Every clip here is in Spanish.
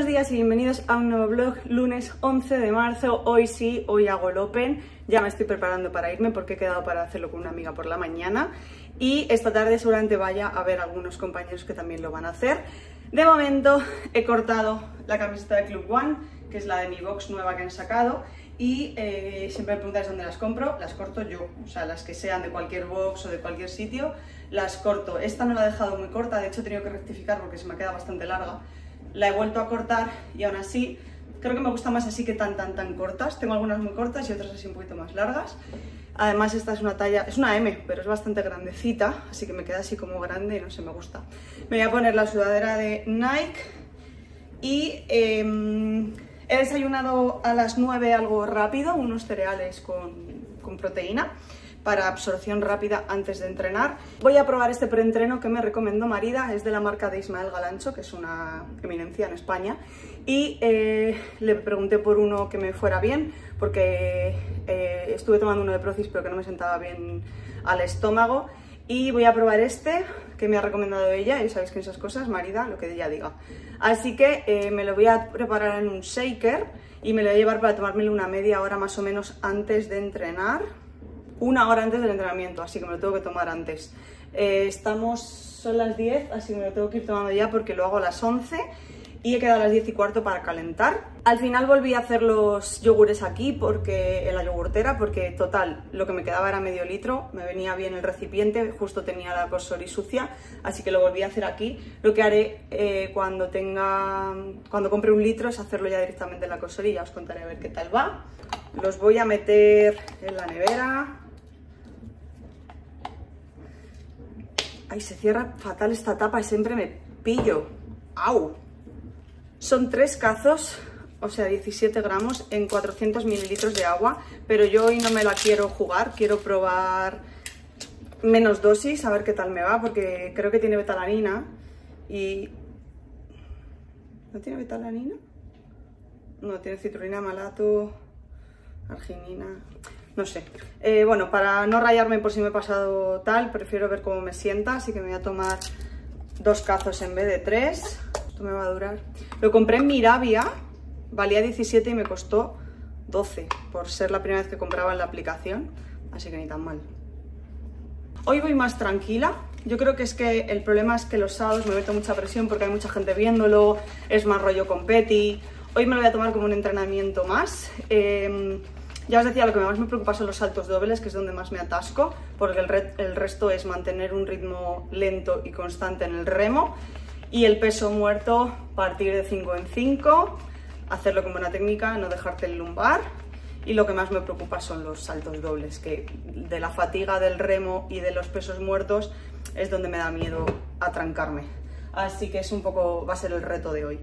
Buenos días y bienvenidos a un nuevo vlog, lunes 11 de marzo, hoy sí, hoy hago el Open, ya me estoy preparando para irme porque he quedado para hacerlo con una amiga por la mañana y esta tarde seguramente vaya a ver algunos compañeros que también lo van a hacer. De momento he cortado la camiseta de Club One, que es la de mi box nueva que han sacado y siempre me preguntáis dónde las compro, las corto yo, o sea, las que sean de cualquier box o de cualquier sitio, las corto. Esta no la he dejado muy corta, de hecho he tenido que rectificar porque se me ha quedado bastante larga. La he vuelto a cortar y aún así creo que me gusta más así que tan cortas. Tengo algunas muy cortas y otras así un poquito más largas. Además esta es una talla, es una M, pero es bastante grandecita, así que me queda así como grande y no sé, me gusta. Me voy a poner la sudadera de Nike y he desayunado a las 9 algo rápido, unos cereales con proteína para absorción rápida antes de entrenar. Voy a probar este preentreno que me recomendó Marida, es de la marca de Ismael Galancho, que es una eminencia en España, y le pregunté por uno que me fuera bien, porque estuve tomando uno de Prozis pero que no me sentaba bien al estómago, y voy a probar este que me ha recomendado ella, y sabéis que en esas cosas Marida, lo que ella diga. Así que me lo voy a preparar en un shaker y me lo voy a llevar para tomármelo una media hora más o menos antes de entrenar. Una hora antes del entrenamiento, así que me lo tengo que tomar antes. Son las 10, así que me lo tengo que ir tomando ya porque lo hago a las 11 y he quedado a las 10:15 para calentar. Al final volví a hacer los yogures aquí porque en la yogurtera, porque total, lo que me quedaba era medio litro, me venía bien el recipiente, justo tenía la Cosori sucia, así que lo volví a hacer aquí. Lo que haré cuando compre un litro es hacerlo ya directamente en la Cosori, ya os contaré a ver qué tal va. Los voy a meter en la nevera. Ay, se cierra fatal esta tapa y siempre me pillo. ¡Au! Son 3 cazos, o sea, 17 gramos en 400 mililitros de agua, pero yo hoy no me la quiero jugar, quiero probar menos dosis, a ver qué tal me va, porque creo que tiene betalanina y... ¿No tiene betalanina? No, tiene citrulina, malato, arginina... No sé, bueno, para no rayarme por si me he pasado tal, prefiero ver cómo me sienta, así que me voy a tomar 2 cazos en vez de 3. Esto me va a durar. Lo compré en Miravia, valía 17 y me costó 12, por ser la primera vez que compraba en la aplicación, así que ni tan mal. Hoy voy más tranquila. Yo creo que es que el problema es que los sábados me meto mucha presión porque hay mucha gente viéndolo, es más rollo competi. Hoy me lo voy a tomar como un entrenamiento más. Ya os decía, lo que más me preocupa son los saltos dobles, que es donde más me atasco, porque el resto es mantener un ritmo lento y constante en el remo, y el peso muerto, partir de 5 en 5, hacerlo con buena técnica, no dejarte el lumbar, y lo que más me preocupa son los saltos dobles, que de la fatiga del remo y de los pesos muertos es donde me da miedo atrancarme. Así que es un poco, va a ser el reto de hoy.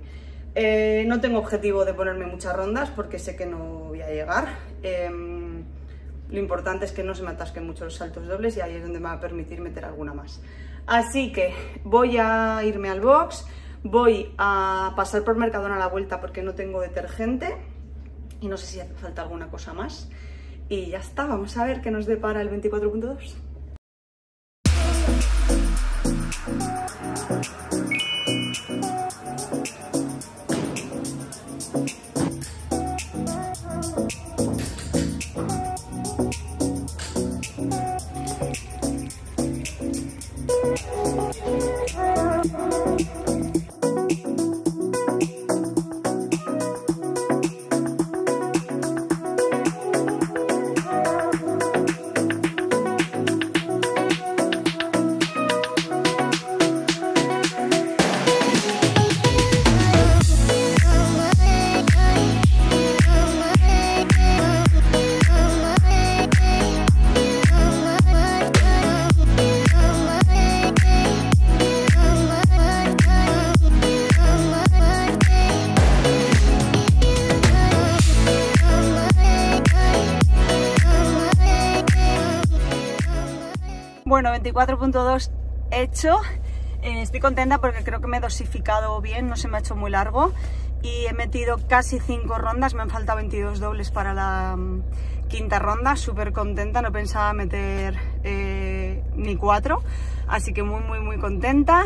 No tengo objetivo de ponerme muchas rondas porque sé que no voy a llegar. Lo importante es que no se me atasquen mucho los saltos dobles y ahí es donde me va a permitir meter alguna más. Así que voy a irme al box, voy a pasar por Mercadona a la vuelta porque no tengo detergente y no sé si hace falta alguna cosa más. Y ya está, vamos a ver qué nos depara el 24.2. Bueno, 24.2 hecho, estoy contenta porque creo que me he dosificado bien, no se me ha hecho muy largo y he metido casi 5 rondas, me han faltado 22 dobles para la quinta ronda, súper contenta, no pensaba meter ni 4, así que muy contenta.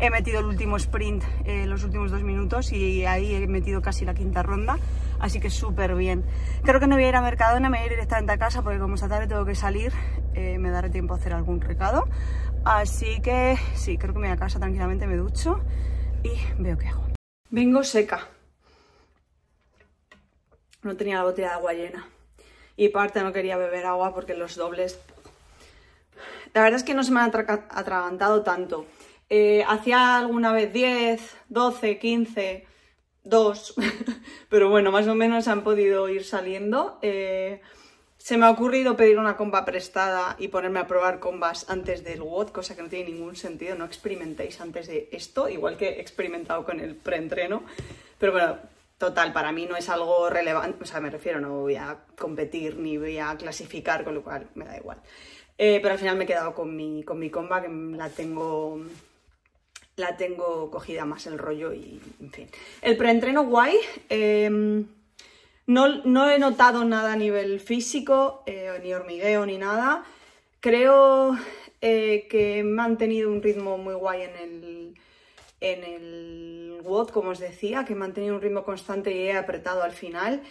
he metido el último sprint, los últimos 2 minutos, y ahí he metido casi la quinta ronda, así que súper bien. Creo que no voy a ir a Mercadona, me voy a ir directamente a casa porque como esta tarde tengo que salir, me daré tiempo a hacer algún recado, así que sí, creo que me voy a casa tranquilamente, me ducho y veo qué hago. Vengo seca, no tenía la botella de agua llena y parte no quería beber agua porque los dobles, la verdad es que no se me han atragantado tanto. Hacía alguna vez 10, 12, 15, 2, pero bueno, más o menos han podido ir saliendo. Se me ha ocurrido pedir una comba prestada y ponerme a probar combas antes del WOD, cosa que no tiene ningún sentido, no experimentéis antes de esto, igual que he experimentado con el preentreno, pero bueno, total, para mí no es algo relevante, o sea, me refiero, no voy a competir ni voy a clasificar, con lo cual me da igual. Pero al final me he quedado con mi comba, que la tengo cogida más el rollo y, en fin. El preentreno guay, no he notado nada a nivel físico, ni hormigueo ni nada. Creo que he mantenido un ritmo muy guay en el WOD, como os decía, que he mantenido un ritmo constante y he apretado al final.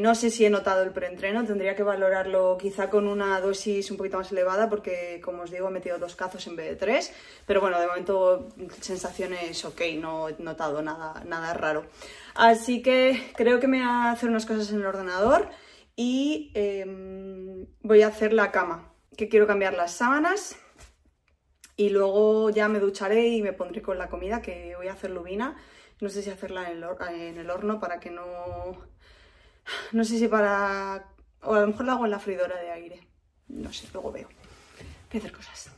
No sé si he notado el preentreno, tendría que valorarlo quizá con una dosis un poquito más elevada porque, como os digo, he metido 2 cazos en vez de 3, pero bueno, de momento sensaciones ok, no he notado nada raro. Así que creo que me voy a hacer unas cosas en el ordenador y voy a hacer la cama, que quiero cambiar las sábanas y luego ya me ducharé y me pondré con la comida, que voy a hacer lubina, no sé si hacerla en el horno para que no... No sé si para... o a lo mejor lo hago en la freidora de aire. No sé, luego veo. Voy a hacer cosas.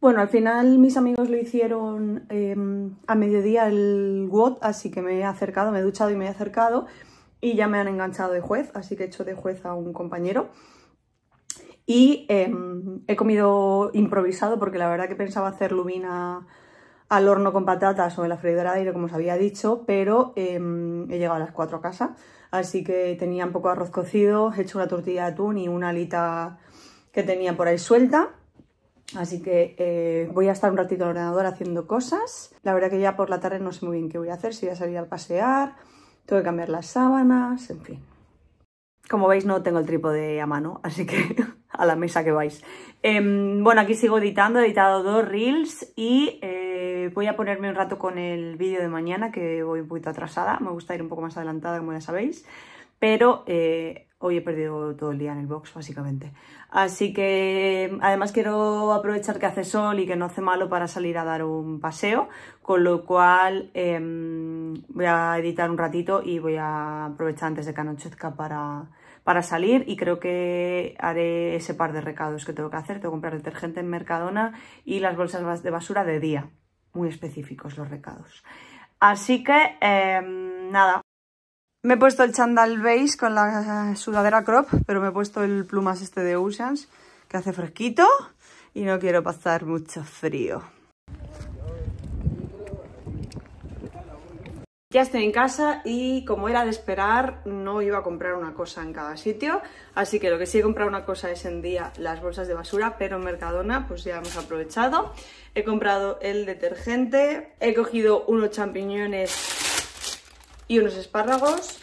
Bueno, al final mis amigos lo hicieron a mediodía el WOD, así que me he acercado, me he duchado y me he acercado y ya me han enganchado de juez, así que he hecho de juez a un compañero y he comido improvisado porque la verdad que pensaba hacer lubina al horno con patatas o en la freidora de aire, como os había dicho, pero he llegado a las 4 a casa, así que tenía un poco de arroz cocido, he hecho una tortilla de atún y una alita que tenía por ahí suelta. Así que voy a estar un ratito en el ordenador haciendo cosas. La verdad que ya por la tarde no sé muy bien qué voy a hacer, si voy a salir a pasear, tengo que cambiar las sábanas, en fin. Como veis no tengo el trípode a mano, así que a la mesa que vais. Bueno, aquí sigo editando, he editado 2 reels y voy a ponerme un rato con el vídeo de mañana, que voy un poquito atrasada, me gusta ir un poco más adelantada como ya sabéis, pero... hoy he perdido todo el día en el box, básicamente. Así que, además quiero aprovechar que hace sol y que no hace malo para salir a dar un paseo, con lo cual voy a editar un ratito y voy a aprovechar antes de que anochezca para salir, y creo que haré ese par de recados que tengo que hacer. Tengo que comprar detergente en Mercadona y las bolsas de basura de día. muy específicos los recados. Así que, nada. Me he puesto el chándal beige con la sudadera crop, pero me he puesto el plumas este de Usans, que hace fresquito y no quiero pasar mucho frío. Ya estoy en casa y, como era de esperar, no iba a comprar una cosa en cada sitio. Así que lo que sí he comprado una cosa es en día las bolsas de basura, pero en Mercadona pues ya hemos aprovechado. He comprado el detergente, he cogido unos champiñones y unos espárragos,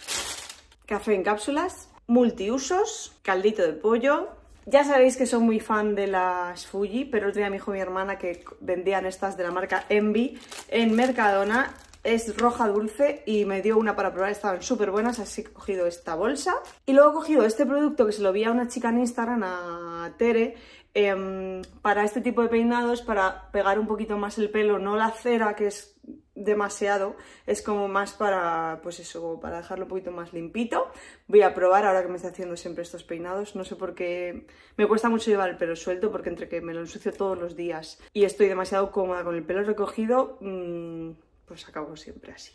café en cápsulas, multiusos, caldito de pollo. Ya sabéis que soy muy fan de las Fuji, pero el otro día me dijo mi hermana que vendían estas de la marca Envy en Mercadona. Es roja dulce y me dio una para probar, estaban súper buenas, así que he cogido esta bolsa. Y luego he cogido este producto que se lo vi a una chica en Instagram, a Tere, para este tipo de peinados, para pegar un poquito más el pelo, no la cera, que es demasiado, es como más para, pues eso, para dejarlo un poquito más limpito. Voy a probar ahora que me está haciendo siempre estos peinados, no sé por qué me cuesta mucho llevar el pelo suelto, porque entre que me lo ensucio todos los días y estoy demasiado cómoda con el pelo recogido, pues acabo siempre así.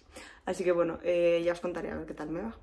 Así que bueno, ya os contaré a ver qué tal me va.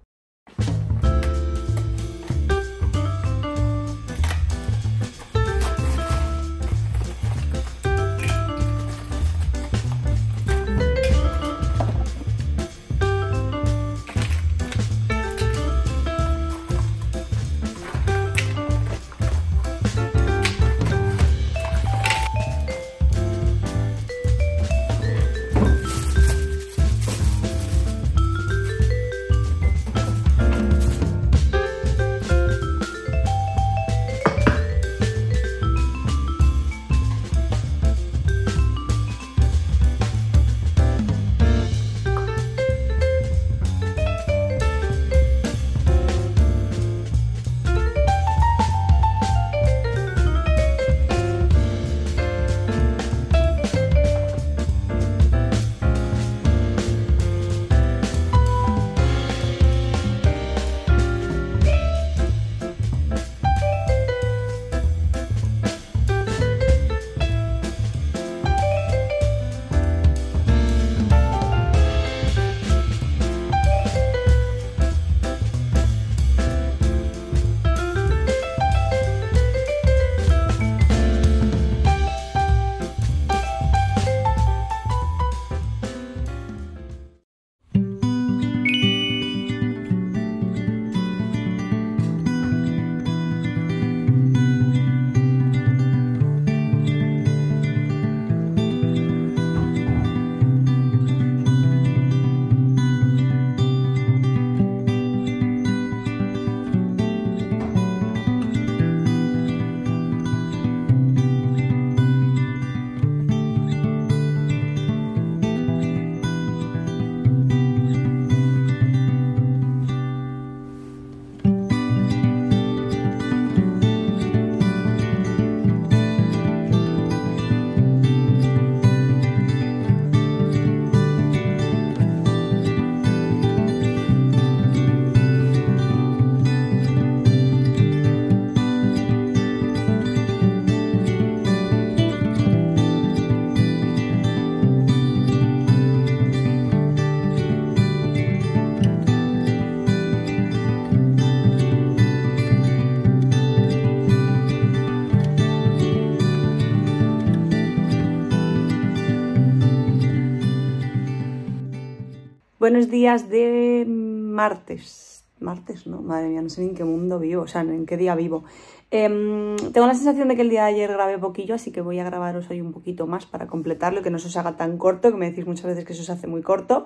Buenos días de martes. Martes, ¿no? Madre mía, no sé ni en qué mundo vivo, o sea, en qué día vivo. Tengo la sensación de que el día de ayer grabé poquillo, así que voy a grabaros hoy un poquito más para completarlo, que no se os haga tan corto, que me decís muchas veces que se os hace muy corto,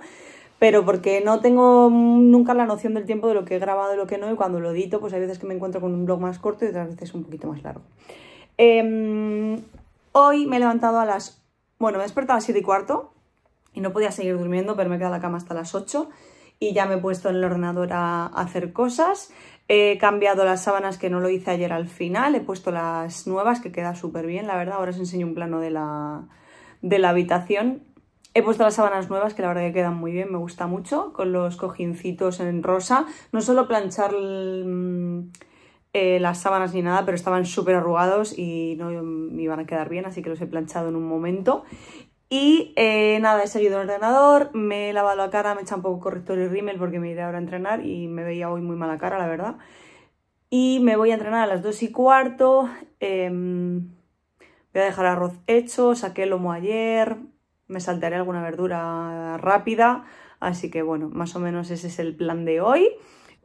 pero porque no tengo nunca la noción del tiempo de lo que he grabado y lo que no, y cuando lo edito, pues hay veces que me encuentro con un vlog más corto y otras veces un poquito más largo. Hoy me he levantado a las... Bueno, me he despertado a las 7:15. Y no podía seguir durmiendo, pero me he quedado en la cama hasta las 8 y ya me he puesto en el ordenador a hacer cosas. He cambiado las sábanas, que no lo hice ayer al final, he puesto las nuevas, que queda súper bien, la verdad. Ahora os enseño un plano de la habitación. He puesto las sábanas nuevas, que la verdad que quedan muy bien, me gusta mucho, con los cojincitos en rosa. No suelo planchar las sábanas ni nada, pero estaban súper arrugados y no me iban a quedar bien, así que los he planchado en un momento. Y nada, he salido del ordenador, me he lavado la cara, me he echado un poco corrector y rímel porque me iré ahora a entrenar y me veía hoy muy mala cara, la verdad. Y me voy a entrenar a las 2:15. Voy a dejar arroz hecho, saqué el lomo ayer, me saltaré alguna verdura rápida. Así que bueno, más o menos ese es el plan de hoy.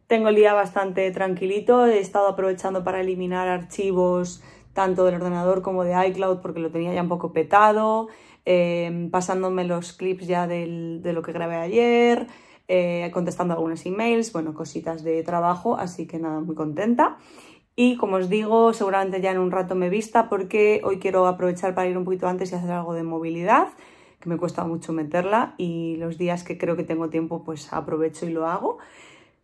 Tengo el día bastante tranquilito, he estado aprovechando para eliminar archivos tanto del ordenador como de iCloud porque lo tenía ya un poco petado, pasándome los clips ya de lo que grabé ayer, contestando algunos emails, bueno, cositas de trabajo, así que nada, muy contenta. Y como os digo, seguramente ya en un rato me vista porque hoy quiero aprovechar para ir un poquito antes y hacer algo de movilidad, que me cuesta mucho meterla, y los días que creo que tengo tiempo pues aprovecho y lo hago.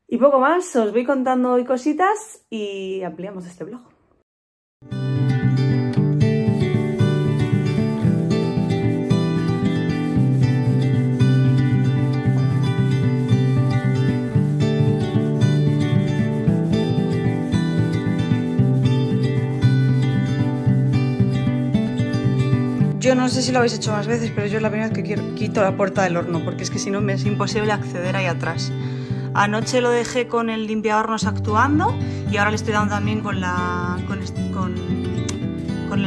Y poco más, os voy contando hoy cositas y ampliamos este vlog. Yo no sé si lo habéis hecho más veces, pero yo es la primera vez que quito la puerta del horno, porque es que si no me es imposible acceder ahí atrás. Anoche lo dejé con el limpiahornos actuando y ahora le estoy dando también con el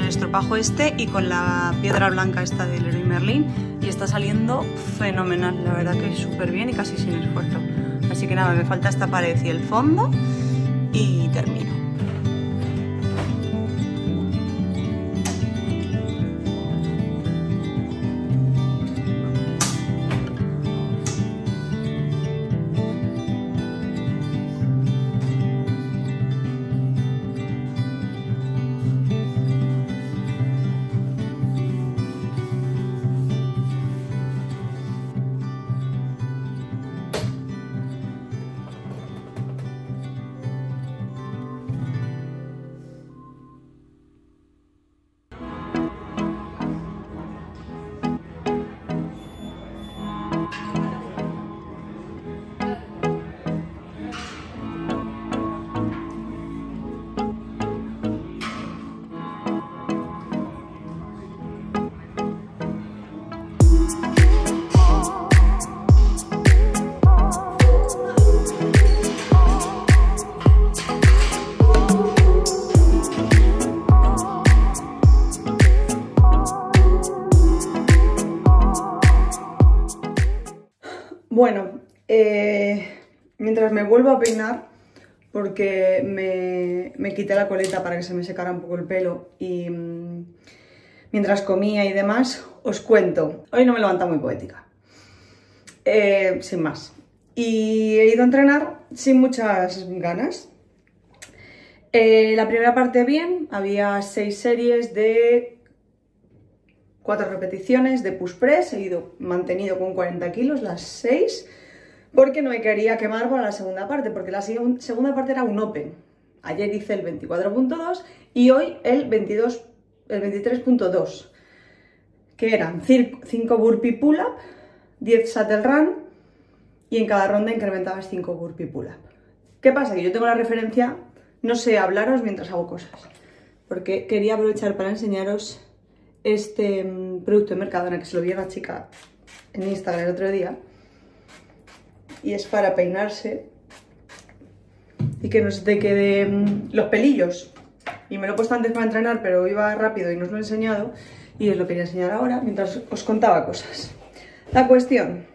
estropajo este y con la piedra blanca esta de Leroy Merlin, y está saliendo fenomenal, la verdad que súper bien y casi sin esfuerzo. Así que nada, me falta esta pared y el fondo y termino. Bueno, mientras me vuelvo a peinar, porque me quité la coleta para que se me secara un poco el pelo y mientras comía y demás, os cuento. Hoy no me levanta muy poética, sin más. Y he ido a entrenar sin muchas ganas. La primera parte bien, había 6 series de 4 repeticiones de push press, he ido mantenido con 40 kilos las 6 porque no me quería quemar para la segunda parte, porque la segunda parte era un open. Ayer hice el 24.2 y hoy el 23.2, que eran 5 burpee pull up, 10 shuttle run y en cada ronda incrementabas 5 burpee pull up. ¿Qué pasa? Que yo tengo la referencia, no sé hablaros mientras hago cosas, porque quería aprovechar para enseñaros este producto de Mercadona que se lo vi a una chica en Instagram el otro día, y es para peinarse y que no se te queden los pelillos, y me lo he puesto antes para entrenar pero iba rápido y no os lo he enseñado y os lo quería enseñar ahora mientras os contaba cosas. La cuestión,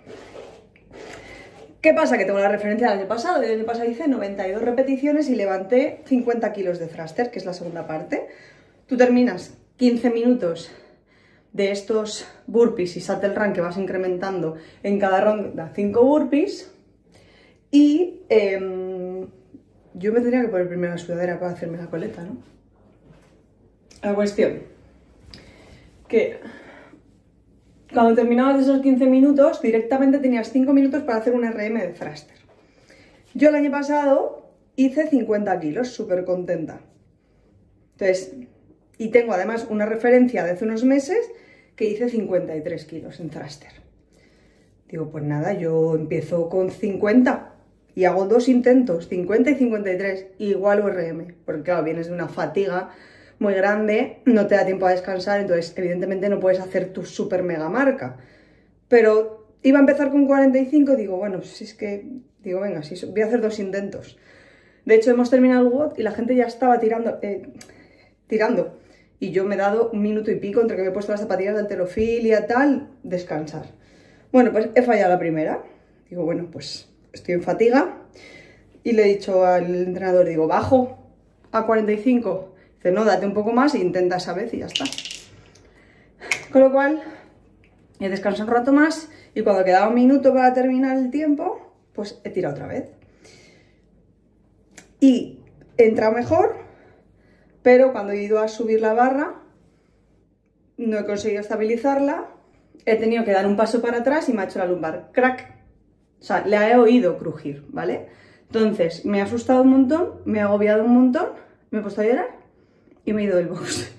¿qué pasa? Que tengo la referencia del año pasado. El año pasado hice 92 repeticiones y levanté 50 kilos de thruster, que es la segunda parte. Tú terminas 15 minutos de estos burpees y shuttle run, que vas incrementando en cada ronda 5 burpees, y yo me tendría que poner primero la sudadera para hacerme la coleta, ¿no? La cuestión, que cuando terminabas esos 15 minutos directamente tenías 5 minutos para hacer un RM de thruster. Yo el año pasado hice 50 kilos, súper contenta. Entonces, y tengo además una referencia de hace unos meses que hice 53 kilos en thruster. Digo, pues nada, yo empiezo con 50 y hago 2 intentos, 50 y 53, igual ORM, porque claro, vienes de una fatiga muy grande, no te da tiempo a descansar, entonces evidentemente no puedes hacer tu super mega marca. Pero iba a empezar con 45, digo, bueno, si es que, digo, venga, si voy a hacer dos intentos. De hecho, hemos terminado el WOD y la gente ya estaba tirando, y yo me he dado un minuto y pico entre que me he puesto las zapatillas de halterofilia, tal, descansar. Bueno, pues he fallado la primera. Digo, bueno, pues estoy en fatiga. Y le he dicho al entrenador, digo, bajo a 45. Dice, no, date un poco más e intenta esa vez y ya está. Con lo cual, he descansado un rato más y cuando quedaba un minuto para terminar el tiempo, pues he tirado otra vez. Y he entrado mejor, pero cuando he ido a subir la barra, no he conseguido estabilizarla, he tenido que dar un paso para atrás y me ha hecho la lumbar crack. O sea, la he oído crujir, ¿vale? Entonces, me ha asustado un montón, me ha agobiado un montón, me he puesto a llorar y me he ido del box.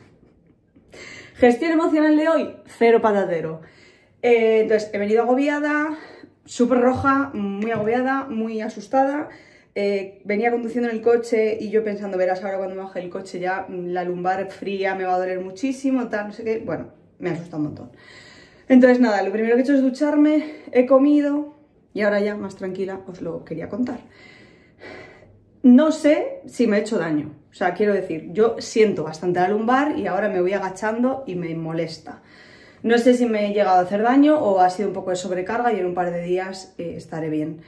Gestión emocional de hoy, cero patatero. Entonces, he venido agobiada, súper roja, muy agobiada, muy asustada. Venía conduciendo en el coche y yo pensando, verás, ahora cuando me baje el coche ya la lumbar fría me va a doler muchísimo, tal, no sé qué. Bueno, me asusta un montón. Entonces, nada, lo primero que he hecho es ducharme, he comido y ahora ya, más tranquila, os lo quería contar. No sé si me he hecho daño, o sea, quiero decir, yo siento bastante la lumbar y ahora me voy agachando y me molesta. No sé si me he llegado a hacer daño o ha sido un poco de sobrecarga y en un par de días estaré bien.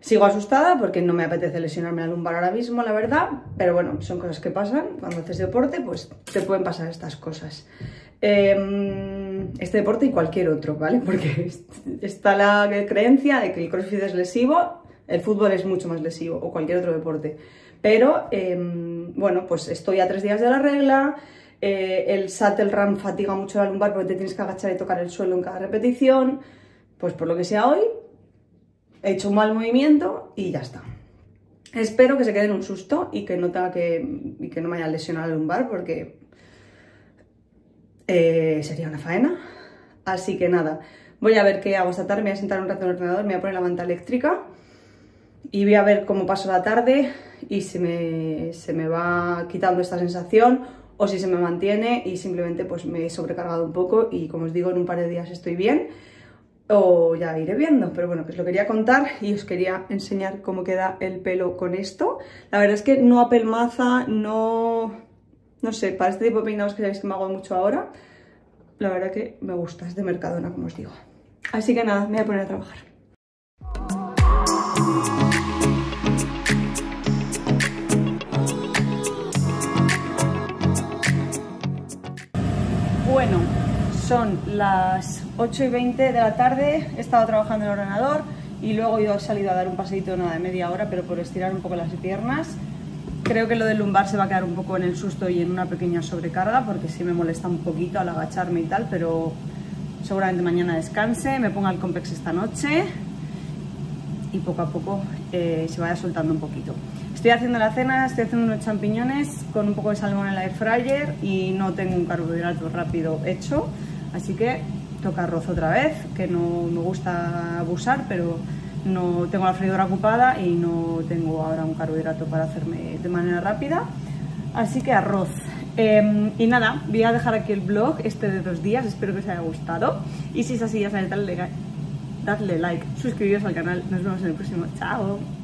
Sigo asustada porque no me apetece lesionarme la lumbar ahora mismo, la verdad, pero bueno, son cosas que pasan. Cuando haces deporte, pues te pueden pasar estas cosas. Este deporte y cualquier otro, ¿vale? Porque está la creencia de que el CrossFit es lesivo. El fútbol es mucho más lesivo, o cualquier otro deporte. Pero, bueno, pues estoy a 3 días de la regla, el shuttle run fatiga mucho la lumbar porque te tienes que agachar y tocar el suelo en cada repetición, pues por lo que sea hoy, he hecho un mal movimiento y ya está. Espero que se quede en un susto y que no tenga que no me haya lesionado la lumbar porque sería una faena. Así que nada, voy a ver qué hago esta tarde, me voy a sentar un rato en el ordenador, me voy a poner la manta eléctrica y voy a ver cómo paso la tarde y si se me va quitando esta sensación o si se me mantiene y simplemente pues me he sobrecargado un poco y como os digo en un par de días estoy bien o ya iré viendo, pero bueno, que os lo quería contar y os quería enseñar cómo queda el pelo con esto. La verdad es que no apelmaza, no sé, para este tipo de peinados que sabéis que me hago mucho ahora, la verdad que me gusta, es de Mercadona como os digo. Así que nada, me voy a poner a trabajar. Bueno, son las 8:20 de la tarde, he estado trabajando en el ordenador y luego he salido a dar un paseíto nada de media hora, pero por estirar un poco las piernas. Creo que lo del lumbar se va a quedar un poco en el susto y en una pequeña sobrecarga, porque sí me molesta un poquito al agacharme y tal, pero seguramente mañana descanse, me ponga el complex esta noche y poco a poco se vaya soltando un poquito. Estoy haciendo la cena, estoy haciendo unos champiñones con un poco de salmón en el air fryer y no tengo un carbohidrato rápido hecho, así que toca arroz otra vez, que no me gusta abusar, pero no tengo la freidora ocupada y no tengo ahora un carbohidrato para hacerme de manera rápida, así que arroz. Y nada, voy a dejar aquí el vlog este de 2 días, espero que os haya gustado y si es así ya sabéis, darle like, suscribiros al canal, nos vemos en el próximo, chao.